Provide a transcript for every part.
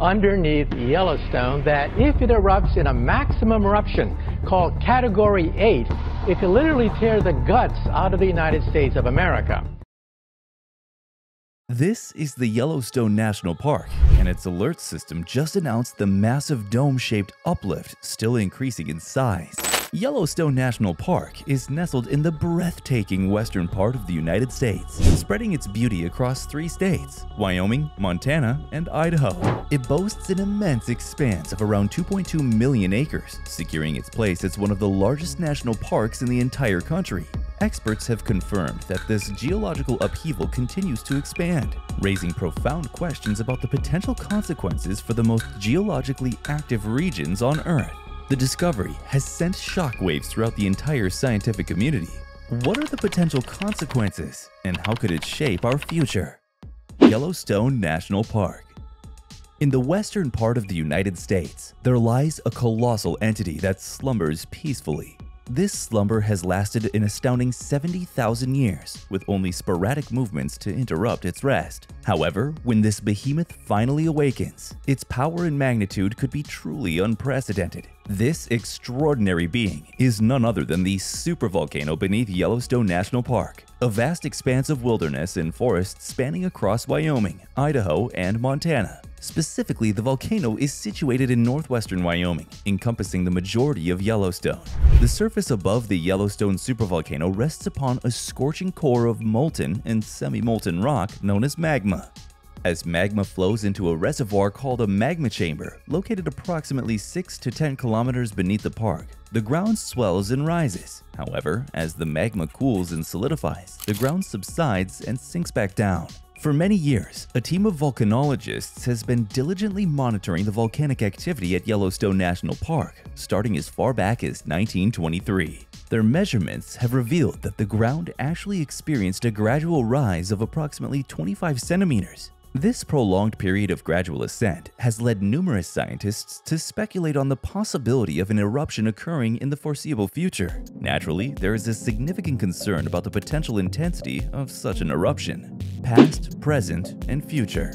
underneath Yellowstone that if it erupts in a maximum eruption called Category 8, it could literally tear the guts out of the United States of America. This is the Yellowstone National Park, and its alert system just announced the massive dome-shaped uplift still increasing in size. Yellowstone National Park is nestled in the breathtaking western part of the United States, spreading its beauty across 3 states, Wyoming, Montana, and Idaho. It boasts an immense expanse of around 2.2 million acres, securing its place as one of the largest national parks in the entire country. Experts have confirmed that this geological upheaval continues to expand, raising profound questions about the potential consequences for the most geologically active regions on Earth. The discovery has sent shockwaves throughout the entire scientific community. What are the potential consequences, and how could it shape our future? Yellowstone National Park. In the western part of the United States, there lies a colossal entity that slumbers peacefully. This slumber has lasted an astounding 70,000 years, with only sporadic movements to interrupt its rest. However, when this behemoth finally awakens, its power and magnitude could be truly unprecedented. This extraordinary being is none other than the supervolcano beneath Yellowstone National Park, a vast expanse of wilderness and forests spanning across Wyoming, Idaho, and Montana. Specifically, the volcano is situated in northwestern Wyoming, encompassing the majority of Yellowstone. The surface above the Yellowstone supervolcano rests upon a scorching core of molten and semi-molten rock known as magma. As magma flows into a reservoir called a magma chamber, located approximately 6 to 10 kilometers beneath the park, the ground swells and rises. However, as the magma cools and solidifies, the ground subsides and sinks back down. For many years, a team of volcanologists has been diligently monitoring the volcanic activity at Yellowstone National Park, starting as far back as 1923. Their measurements have revealed that the ground actually experienced a gradual rise of approximately 25 centimeters. This prolonged period of gradual ascent has led numerous scientists to speculate on the possibility of an eruption occurring in the foreseeable future. Naturally, there is a significant concern about the potential intensity of such an eruption. Past, present, and future.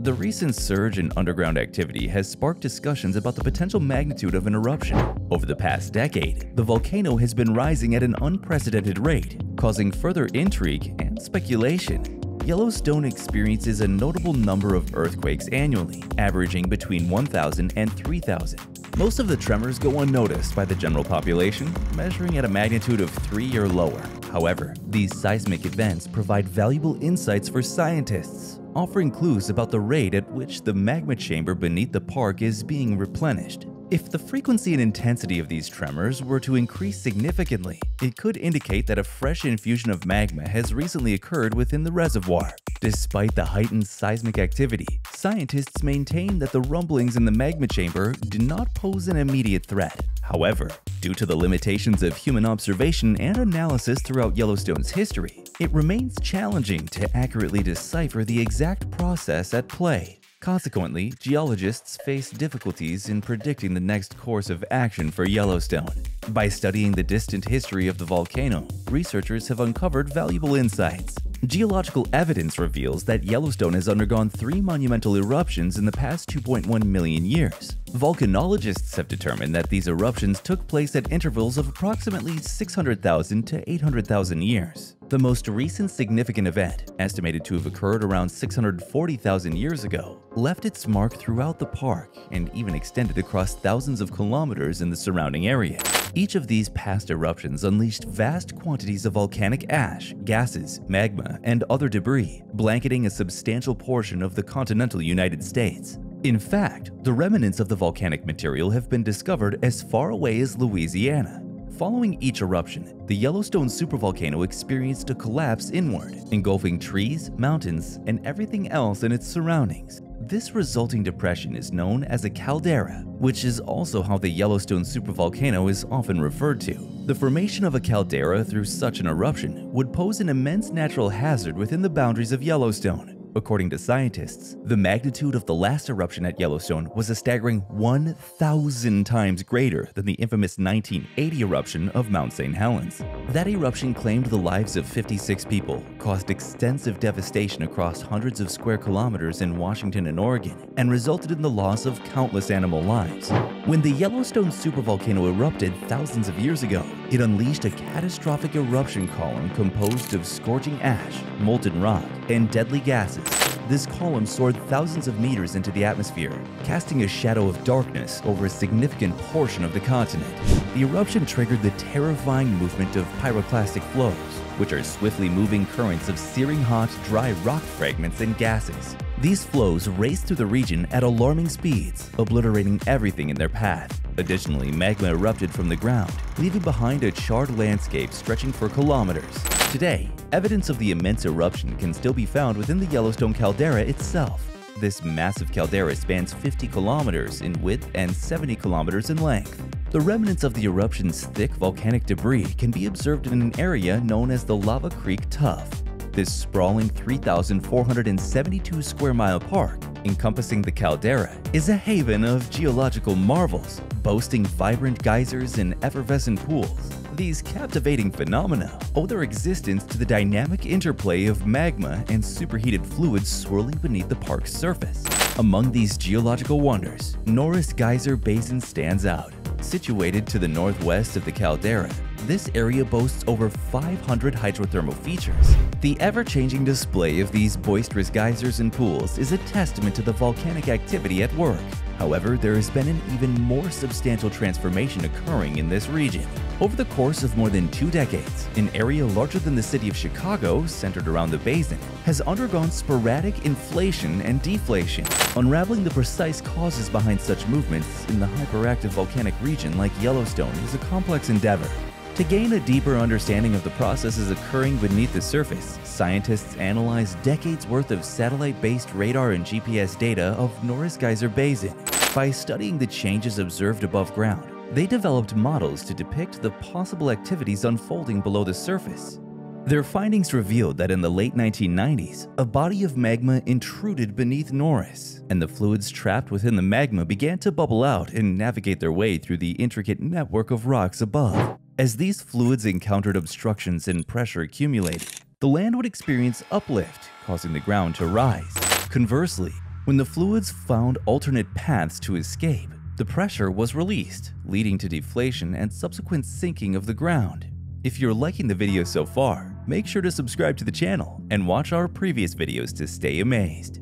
The recent surge in underground activity has sparked discussions about the potential magnitude of an eruption. Over the past decade, the volcano has been rising at an unprecedented rate, causing further intrigue and speculation. Yellowstone experiences a notable number of earthquakes annually, averaging between 1,000 and 3,000. Most of the tremors go unnoticed by the general population, measuring at a magnitude of 3 or lower. However, these seismic events provide valuable insights for scientists, offering clues about the rate at which the magma chamber beneath the park is being replenished. If the frequency and intensity of these tremors were to increase significantly, it could indicate that a fresh infusion of magma has recently occurred within the reservoir. Despite the heightened seismic activity, scientists maintain that the rumblings in the magma chamber do not pose an immediate threat. However, due to the limitations of human observation and analysis throughout Yellowstone's history, it remains challenging to accurately decipher the exact process at play. Consequently, geologists face difficulties in predicting the next course of action for Yellowstone. By studying the distant history of the volcano, researchers have uncovered valuable insights. Geological evidence reveals that Yellowstone has undergone 3 monumental eruptions in the past 2.1 million years. Volcanologists have determined that these eruptions took place at intervals of approximately 600,000 to 800,000 years. The most recent significant event, estimated to have occurred around 640,000 years ago, left its mark throughout the park and even extended across thousands of kilometers in the surrounding area. Each of these past eruptions unleashed vast quantities of volcanic ash, gases, magma, and other debris, blanketing a substantial portion of the continental United States. In fact, the remnants of the volcanic material have been discovered as far away as Louisiana. Following each eruption, the Yellowstone supervolcano experienced a collapse inward, engulfing trees, mountains, and everything else in its surroundings. This resulting depression is known as a caldera, which is also how the Yellowstone supervolcano is often referred to. The formation of a caldera through such an eruption would pose an immense natural hazard within the boundaries of Yellowstone. According to scientists, the magnitude of the last eruption at Yellowstone was a staggering 1,000 times greater than the infamous 1980 eruption of Mount St. Helens. That eruption claimed the lives of 56 people, caused extensive devastation across hundreds of square kilometers in Washington and Oregon, and resulted in the loss of countless animal lives. When the Yellowstone supervolcano erupted thousands of years ago, it unleashed a catastrophic eruption column composed of scorching ash, molten rock, and deadly gases. This column soared thousands of meters into the atmosphere, casting a shadow of darkness over a significant portion of the continent. The eruption triggered the terrifying movement of pyroclastic flows, which are swiftly moving currents of searing hot, dry rock fragments and gases. These flows raced through the region at alarming speeds, obliterating everything in their path. Additionally, magma erupted from the ground, leaving behind a charred landscape stretching for kilometers. Today, evidence of the immense eruption can still be found within the Yellowstone caldera itself. This massive caldera spans 50 kilometers in width and 70 kilometers in length. The remnants of the eruption's thick volcanic debris can be observed in an area known as the Lava Creek Tuff. This sprawling 3,472 square mile park, encompassing the caldera, is a haven of geological marvels, boasting vibrant geysers and effervescent pools. These captivating phenomena owe their existence to the dynamic interplay of magma and superheated fluids swirling beneath the park's surface. Among these geological wonders, Norris Geyser Basin stands out. Situated to the northwest of the caldera, this area boasts over 500 hydrothermal features. The ever-changing display of these boisterous geysers and pools is a testament to the volcanic activity at work. However, there has been an even more substantial transformation occurring in this region. Over the course of more than 2 decades, an area larger than the city of Chicago, centered around the basin, has undergone sporadic inflation and deflation. Unraveling the precise causes behind such movements in the hyperactive volcanic region like Yellowstone is a complex endeavor. To gain a deeper understanding of the processes occurring beneath the surface, scientists analyzed decades worth of satellite-based radar and GPS data of Norris Geyser Basin. By studying the changes observed above ground, they developed models to depict the possible activities unfolding below the surface. Their findings revealed that in the late 1990s, a body of magma intruded beneath Norris, and the fluids trapped within the magma began to bubble out and navigate their way through the intricate network of rocks above. As these fluids encountered obstructions and pressure accumulated, the land would experience uplift, causing the ground to rise. Conversely, when the fluids found alternate paths to escape, the pressure was released, leading to deflation and subsequent sinking of the ground. If you're liking the video so far, make sure to subscribe to the channel and watch our previous videos to stay amazed.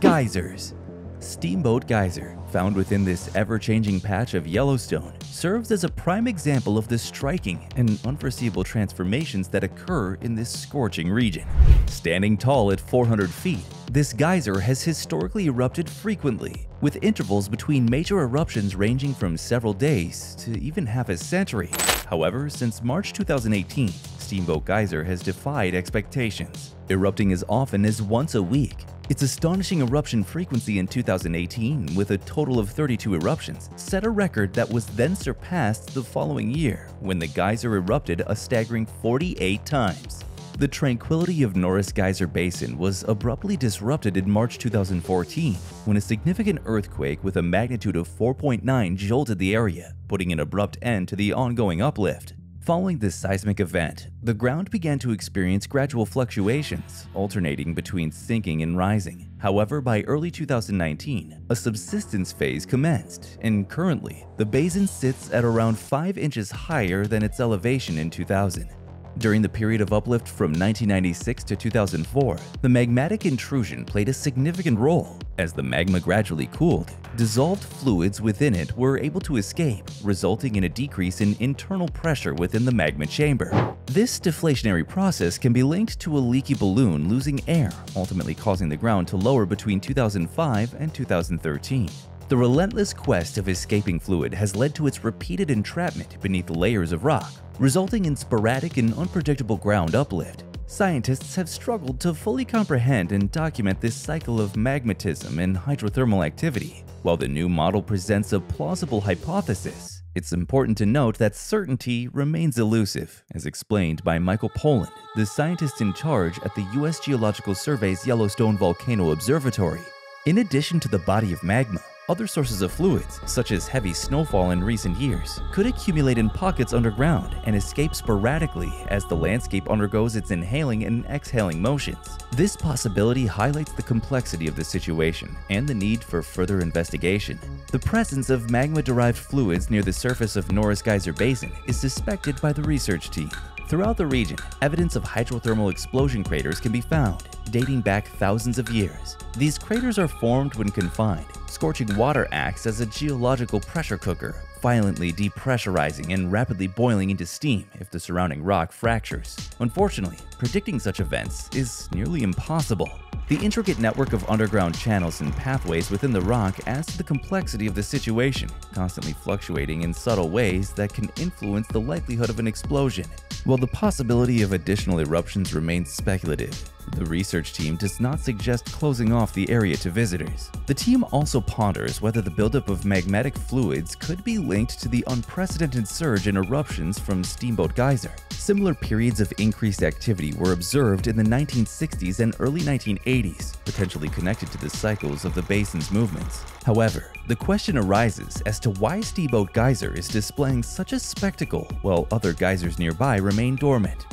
Geysers. Steamboat Geyser, found within this ever-changing patch of Yellowstone, serves as a prime example of the striking and unforeseeable transformations that occur in this scorching region. Standing tall at 400 feet, this geyser has historically erupted frequently, with intervals between major eruptions ranging from several days to even half a century. However, since March 2018, Steamboat Geyser has defied expectations, erupting as often as once a week. Its astonishing eruption frequency in 2018, with a total of 32 eruptions, set a record that was then surpassed the following year when the geyser erupted a staggering 48 times. The tranquility of Norris Geyser Basin was abruptly disrupted in March 2014 when a significant earthquake with a magnitude of 4.9 jolted the area, putting an abrupt end to the ongoing uplift. Following this seismic event, the ground began to experience gradual fluctuations, alternating between sinking and rising. However, by early 2019, a subsidence phase commenced, and currently, the basin sits at around 5 inches higher than its elevation in 2000. During the period of uplift from 1996 to 2004, the magmatic intrusion played a significant role. As the magma gradually cooled, dissolved fluids within it were able to escape, resulting in a decrease in internal pressure within the magma chamber. This deflationary process can be linked to a leaky balloon losing air, ultimately causing the ground to lower between 2005 and 2013. The relentless quest of escaping fluid has led to its repeated entrapment beneath layers of rock, resulting in sporadic and unpredictable ground uplift. Scientists have struggled to fully comprehend and document this cycle of magmatism and hydrothermal activity. While the new model presents a plausible hypothesis, It's important to note that certainty remains elusive, as explained by Michael Poland, the scientist in charge at the U.S. Geological Survey's Yellowstone Volcano Observatory. In addition to the body of magma, other sources of fluids, such as heavy snowfall in recent years, could accumulate in pockets underground and escape sporadically as the landscape undergoes its inhaling and exhaling motions. This possibility highlights the complexity of the situation and the need for further investigation. The presence of magma-derived fluids near the surface of Norris Geyser Basin is suspected by the research team. Throughout the region, evidence of hydrothermal explosion craters can be found, dating back thousands of years. These craters are formed when confined. Scorching water acts as a geological pressure cooker, violently depressurizing and rapidly boiling into steam if the surrounding rock fractures. Unfortunately, predicting such events is nearly impossible. The intricate network of underground channels and pathways within the rock adds to the complexity of the situation, constantly fluctuating in subtle ways that can influence the likelihood of an explosion. While the possibility of additional eruptions remains speculative, the research team does not suggest closing off the area to visitors. The team also ponders whether the buildup of magmatic fluids could be linked to the unprecedented surge in eruptions from Steamboat Geyser. Similar periods of increased activity were observed in the 1960s and early 1980s, potentially connected to the cycles of the basin's movements. However, the question arises as to why Steamboat Geyser is displaying such a spectacle while other geysers nearby remain dormant.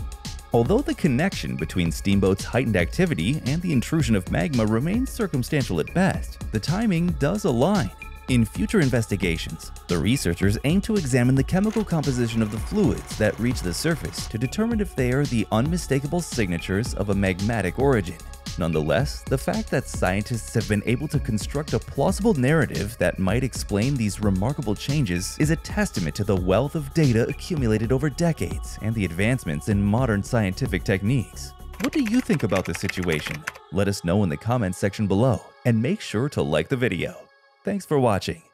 Although the connection between Steamboat's heightened activity and the intrusion of magma remains circumstantial at best, the timing does align. In future investigations, the researchers aim to examine the chemical composition of the fluids that reach the surface to determine if they are the unmistakable signatures of a magmatic origin. Nonetheless, the fact that scientists have been able to construct a plausible narrative that might explain these remarkable changes is a testament to the wealth of data accumulated over decades and the advancements in modern scientific techniques. What do you think about this situation? Let us know in the comments section below and make sure to like the video. Thanks for watching.